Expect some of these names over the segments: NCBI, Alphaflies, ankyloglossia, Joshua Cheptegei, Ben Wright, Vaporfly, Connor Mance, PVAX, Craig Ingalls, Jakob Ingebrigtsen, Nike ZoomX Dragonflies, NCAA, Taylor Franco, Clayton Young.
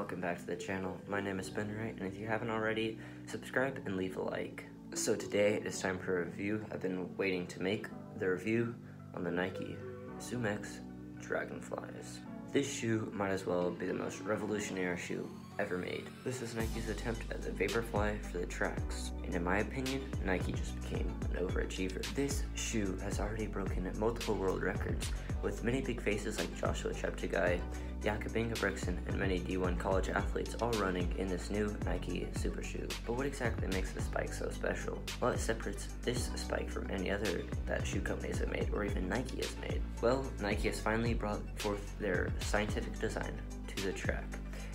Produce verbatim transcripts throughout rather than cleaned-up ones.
welcome back to the channel. My name is Ben Wright, and if you haven't already, subscribe and leave a like. So today it is time for a review. I've been waiting to make the review on the Nike ZoomX Dragonflies. This shoe might as well be the most revolutionary shoe ever made. This is Nike's attempt at the Vaporfly for the tracks, and in my opinion, Nike just became an overachiever. This shoe has already broken multiple world records, with many big faces like Joshua Cheptegei, Jakob Ingebrigtsen, and many D one college athletes all running in this new Nike super shoe. But what exactly makes this spike so special? Well, it separates this spike from any other that shoe companies have made, or even Nike has made. Well, Nike has finally brought forth their scientific design to the track.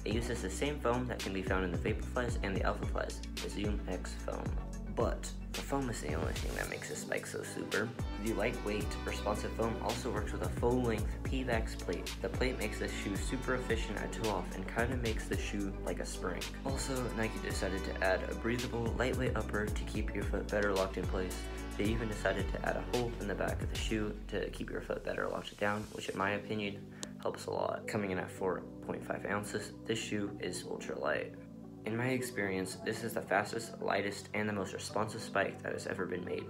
It uses the same foam that can be found in the Vaporflies and the Alphaflies, the ZoomX foam. But the foam is the only thing that makes this spike so super. The lightweight, responsive foam also works with a full-length P VAX plate. The plate makes this shoe super efficient at toe-off and kind of makes the shoe like a spring. Also, Nike decided to add a breathable, lightweight upper to keep your foot better locked in place. They even decided to add a hole in the back of the shoe to keep your foot better locked down, which in my opinion helps a lot. Coming in at four point five ounces, this shoe is ultra light. In my experience, this is the fastest, lightest, and the most responsive spike that has ever been made.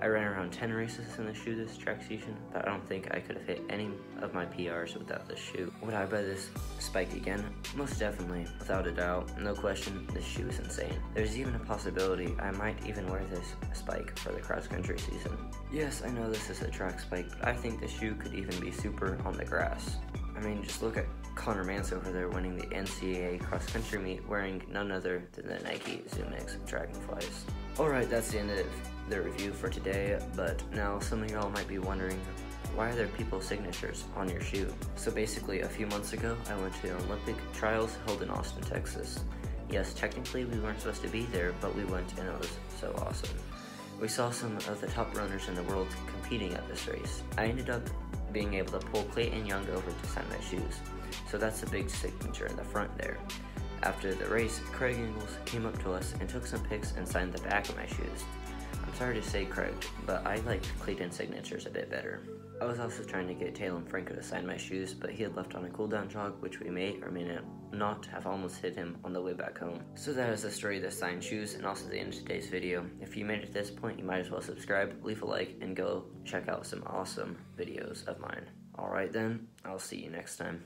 I ran around ten races in the shoe this track season, but I don't think I could have hit any of my P Rs without this shoe. Would I buy this spike again? Most definitely, without a doubt, no question, this shoe is insane. There's even a possibility I might even wear this spike for the cross-country season. Yes, I know this is a track spike, but I think this shoe could even be super on the grass. I mean, just look at Connor Mance over there winning the N C A A cross-country meet wearing none other than the Nike ZoomX Dragonflies. Alright, that's the end of the review for today, but now some of y'all might be wondering, why are there people's signatures on your shoe? So basically, a few months ago, I went to the Olympic trials held in Austin, Texas. Yes, technically we weren't supposed to be there, but we went and it was so awesome. We saw some of the top runners in the world competing at this race. I ended up being able to pull Clayton Young over to sign my shoes. So that's a big signature in the front there. After the race, Craig Ingalls came up to us and took some pics and signed the back of my shoes. I'm sorry to say, Craig, but I liked Clayton's signatures a bit better. I was also trying to get Taylor Franco to sign my shoes, but he had left on a cooldown jog, which we may or may not have almost hit him on the way back home. So that is the story of the signed shoes, and also the end of today's video. If you made it to this point, you might as well subscribe, leave a like, and go check out some awesome videos of mine. Alright then, I'll see you next time.